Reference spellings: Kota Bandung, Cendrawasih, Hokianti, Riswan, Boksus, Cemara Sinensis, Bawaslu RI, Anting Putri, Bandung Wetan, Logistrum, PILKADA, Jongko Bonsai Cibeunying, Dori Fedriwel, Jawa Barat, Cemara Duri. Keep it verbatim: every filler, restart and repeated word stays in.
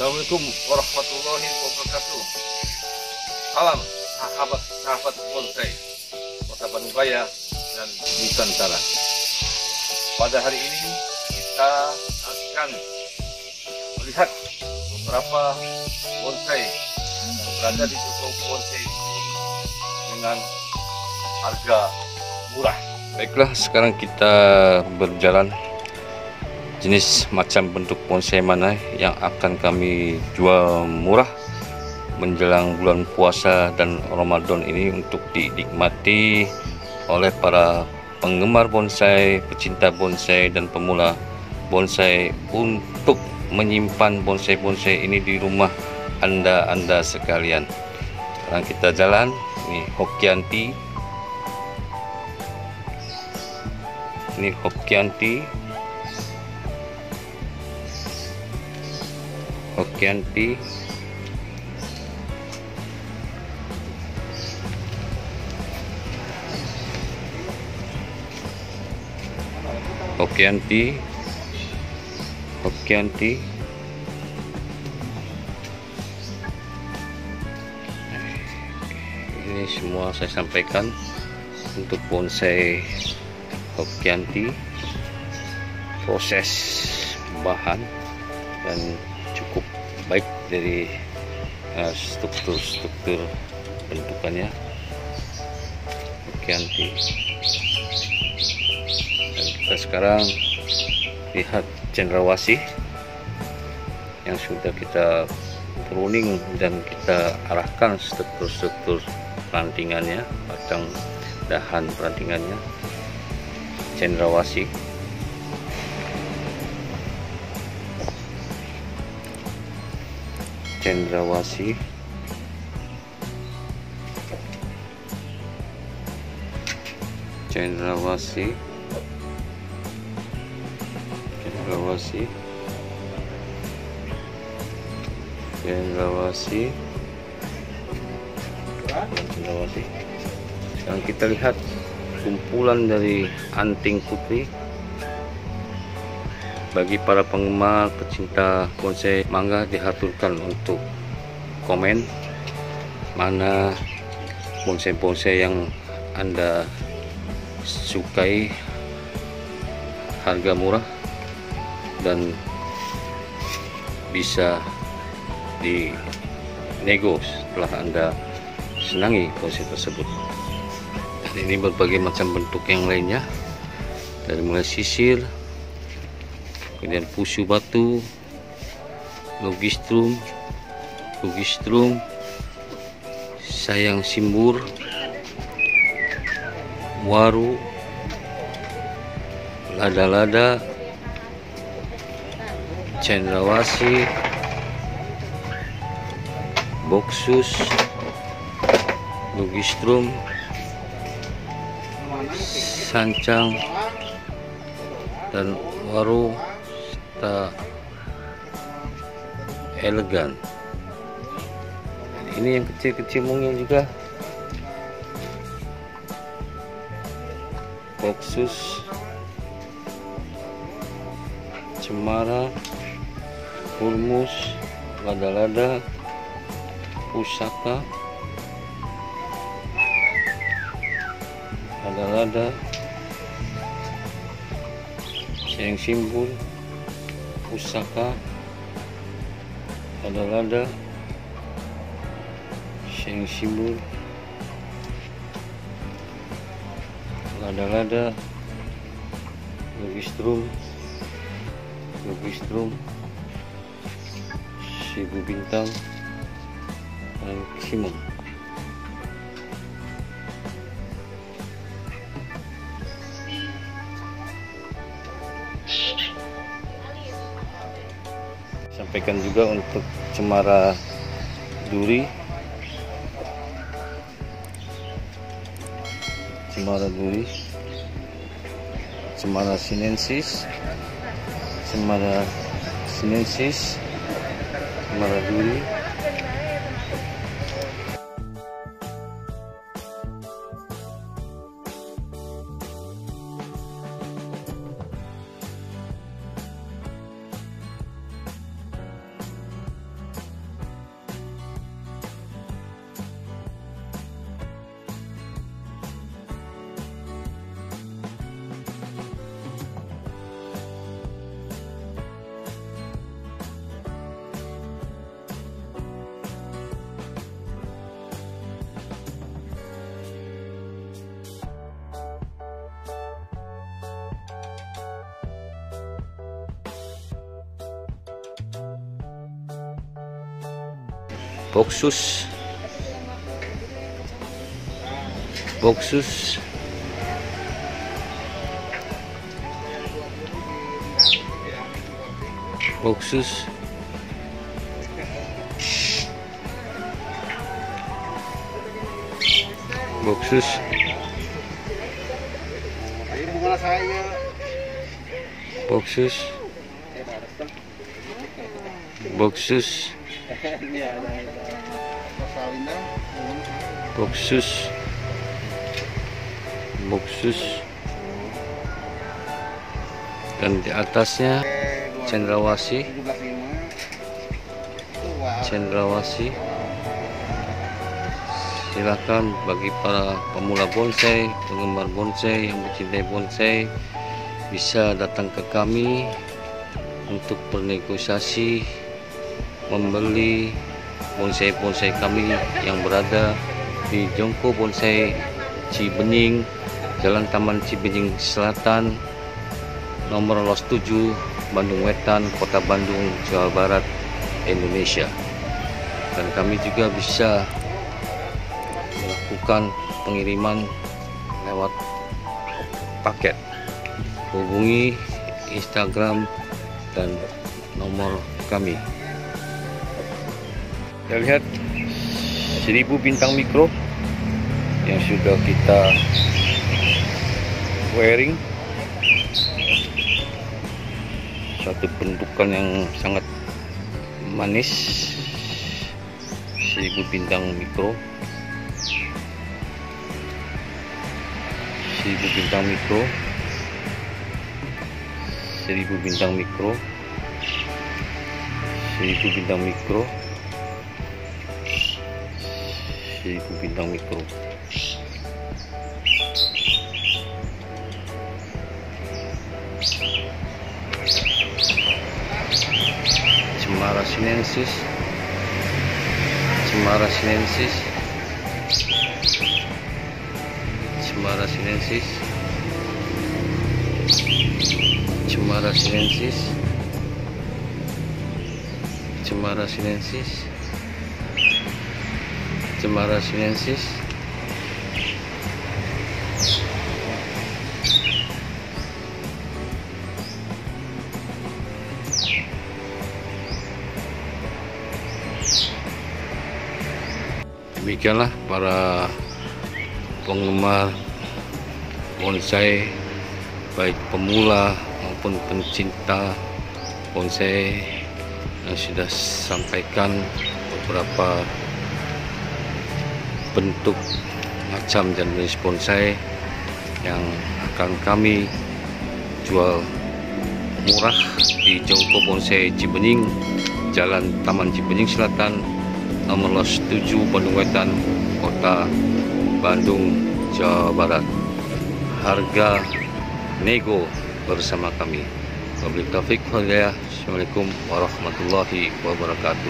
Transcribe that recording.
Assalamualaikum warahmatullahi wabarakatuh. Salam sahabat-sahabat bonsai Kota Bandung Raya dan Nusantara. Pada hari ini kita akan melihat beberapa bonsai yang berada di toko bonsai dengan harga murah. Baiklah, sekarang kita berjalan. Jenis macam bentuk bonsai mana yang akan kami jual murah menjelang bulan puasa dan Ramadan ini untuk dinikmati oleh para penggemar bonsai, pecinta bonsai dan pemula bonsai untuk menyimpan bonsai-bonsai ini di rumah Anda-anda sekalian. Sekarang kita jalan, ini Hokianti. Ini Hokianti. Hokianti, Hokianti, Hokianti, ini semua saya sampaikan untuk bonsai Hokianti, proses bahan dan cukup baik dari uh, struktur-struktur bentukannya. Hokianti. Dan kita sekarang lihat cendrawasih yang sudah kita pruning dan kita arahkan struktur-struktur perantingannya, batang dahan perantingannya. Cendrawasih. Cendrawasih, Cendrawasih, Cendrawasih, Cendrawasih, Cendrawasih. Sekarang kita lihat kumpulan dari anting putri. Bagi para penggemar pecinta bonsai mangga diharapkan untuk komen mana bonsai-bonsai yang Anda sukai, harga murah dan bisa dinego setelah Anda senangi bonsai tersebut. Dan ini berbagai macam bentuk yang lainnya, dari mulai sisir, kemudian pusu batu, logistrum, logistrum, sayang simbur, waru, lada-lada, cendrawasih, boksus, logistrum, sancang, dan waru. Elegan. Ini yang kecil-kecil mungil juga. Boksus, cemara, hurmus, lada-lada, pusaka, lada-lada, yang simbol, pusaka, lada-lada, sayang simbol, lada-lada, logistrum, logistrum, sibu bintang, dan kimon. sampaikan juga untuk cemara duri. Cemara duri, Cemara sinensis, Cemara sinensis, Cemara duri. Boksus, Boksus, Boksus, Boksus, Boksus, Boksus. Boksus, Boksus, dan di atasnya Cendrawasih, Cendrawasih. Silakan bagi para pemula bonsai, penggemar bonsai, yang mencintai bonsai, bisa datang ke kami untuk bernegosiasi membeli bonsai-bonsai kami yang berada di Jongko Bonsai Cibeunying, Jalan Taman Cibeunying Selatan, nomor los tujuh, Bandung Wetan, Kota Bandung, Jawa Barat, Indonesia. Dan kami juga bisa melakukan pengiriman lewat paket. Hubungi Instagram dan nomor kami. Kita lihat seribu bintang mikro yang sudah kita wiring, satu bentukan yang sangat manis. Seribu bintang mikro, seribu bintang mikro, seribu bintang mikro, seribu bintang mikro, seribu bintang mikro. Cemara sinensis, Cemara sinensis, Cemara sinensis, Cemara sinensis, Cemara sinensis, Cemara sinensis, demikianlah para penggemar bonsai, baik pemula maupun pencinta bonsai, yang sudah sampaikan beberapa bentuk, macam, dan jenis bonsai yang akan kami jual murah di Jongko Bonsai Cibeunying, Jalan Taman Cibeunying Selatan, nomor los tujuh, Bandung Wetan, Kota Bandung, Jawa Barat. Harga nego bersama kami. Wabillahi taufiq wal hidayah. Assalamualaikum warahmatullahi wabarakatuh.